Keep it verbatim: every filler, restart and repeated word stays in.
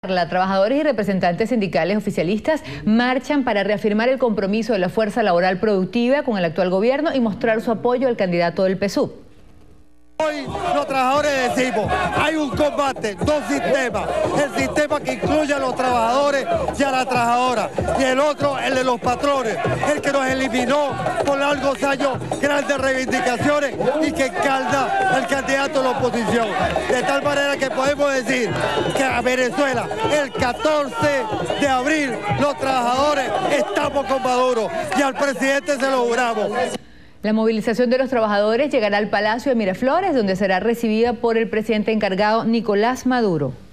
Trabajadores y representantes sindicales oficialistas marchan para reafirmar el compromiso de la fuerza laboral productiva con el actual gobierno y mostrar su apoyo al candidato del P S U V. Hoy los trabajadores decimos, hay un combate, dos sistemas, el sistema que incluye a los trabajadores y a la trabajadora, y el otro, el de los patrones, el que nos eliminó por largos años grandes reivindicaciones y que encalda el candidato de la oposición. De tal manera que podemos decir que a Venezuela, el catorce de abril, los trabajadores estamos con Maduro y al presidente se lo juramos. La movilización de los trabajadores llegará al Palacio de Miraflores, donde será recibida por el presidente encargado Nicolás Maduro.